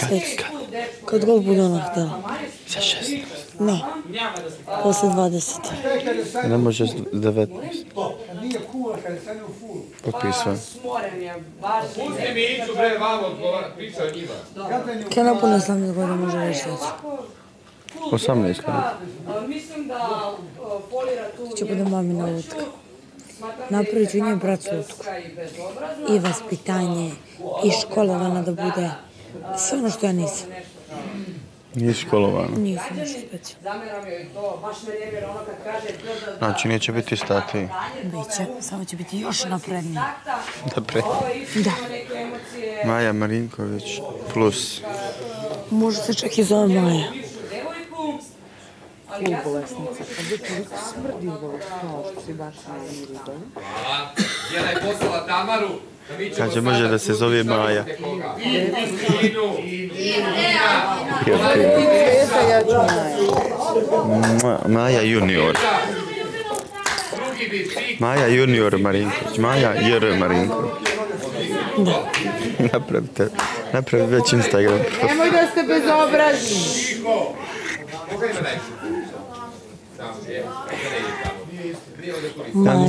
Kad? Kad god bude ona htjela. Za 16? Ne. Poslije 20. Ne može s 19. Potpisujem. Pusti mi iću bre vama odgovarati, priča o njima. Kaj napune 18 godina može reći reći? 18 godina. Če bude mamina lutka. Napravit ću nje bracu lutku. I vaspitanje, i školovana da bude. Sve ono što ja nisam. Nije školovana? Nisam nešto specijalno. Znači, neće biti statiji? Biće, samo će biti još naprednije. Naprednije? Da. Maja Marinković plus. Može se čak i zove Maja. Ful bolesnica, a vi toliko smrdilo kao što si baš smrdilo. Jela je poslala Tamaru. Kaže, može da se zove Maja. Maja junior. Maja junior Marinković. Maja J.R. Marinković. Napravi već Instagram. Nemoj da ste bezobrazni. Majka.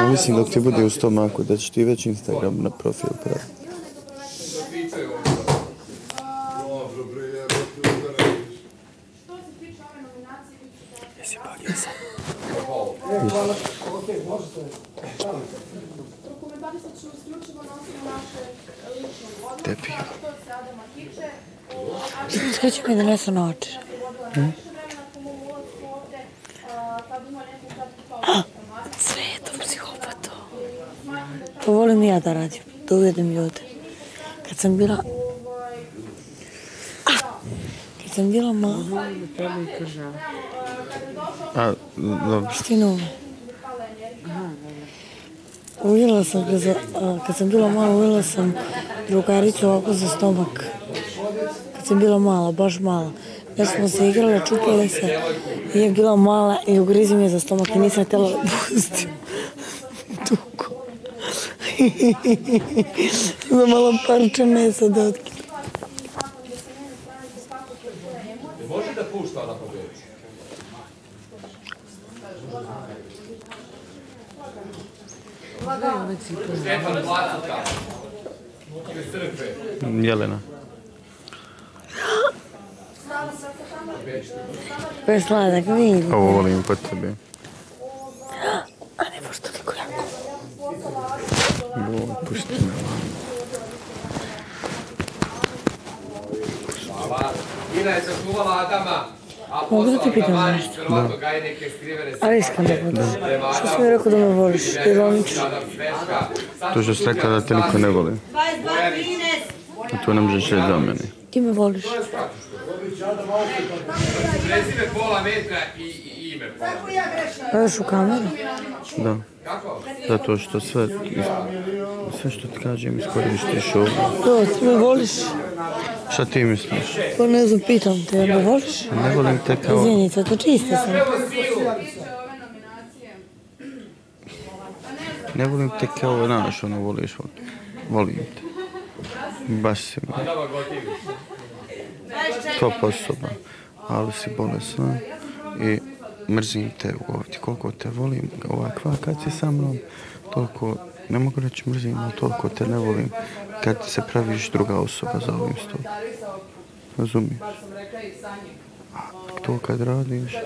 Ja mislim dok ti bude u stomaku da ćeš ti već Instagram na profil pravi. Jesi bolio sam? Tepi. Kaj će mi da nesu na oči? Sve je to psihopato. To volim i ja da radim, da uvijedim ljude. Kad sam bila malo... Štinu. Uvijela sam, kad sam bila malo, uvijela sam drugaricu ovako za stomak. Kad sam bila mala, baš mala. Jer smo se igrali, čupali se, i je bila mala i ugrizim je za stomak i nisam htjela da pustim. Dugo. Za malo parče mesa da otkida. Može da pušta ona pobjeći? Stefan Vlacika. Jelena. Presladak, vidim. Ovo volim pod tebe. A ne boš toliko jako. Bo, pušti me. Mogu da ti pitam nešto? Da. Ali iskreno da budem. Što si mi rekao da me voliš? Jer voliš? To što si rekla da te niko ne voli. A to ne možeš reći za mene. Ti me voliš. Prezime pola metra i ime pola. Gledaš u kameru? Da. Zato što sve što ti kažem iskoristiš ovo. To, ti me voliš? Šta ti misliš? Pa ne znam, pitam te, jer me voliš? Ne volim te kao... Izvijenica, to čiste sam. Ne volim te kao naš, ono voliš. Volim te. Baš si me. Top osoba, ali si bolesna i mrzim te ovdje. Koliko te volim, ovakva kad si sa mnom, toliko, ne mogu reći mrzim, ali toliko te ne volim kad se praviš druga osoba za ovim stolom. Razumiješ? A to kad radiš,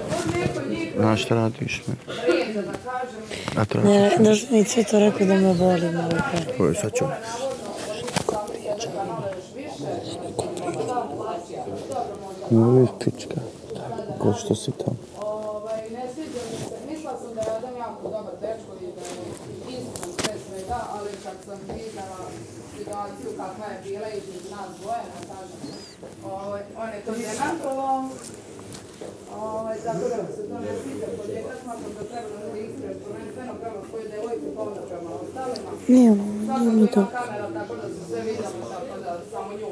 znaš šta radiš me. A tražiš me. Daš mi Cvito rekao da me volim. Ovo sad ću. Uvijek pička, ko što si tamo. Mislila sam da je jedan jako dobar dečko i da je istom sve svega, ali kad sam vidjela situaciju kakva je bila i nas dvoje, on je to njegovo, zato da se to ne sviđa po djeta, smatram da treba da se ispred, prvenstveno prema svoje devojke, povno prema ostalima. Svatko je ima kamera, tako da su sve vidjeli, tako da samo nju.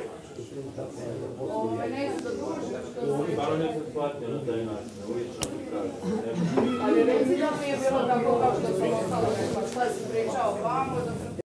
Ali reci da mi je bilo tako kao što sam ostalo rekla, šta si pričao vamo, da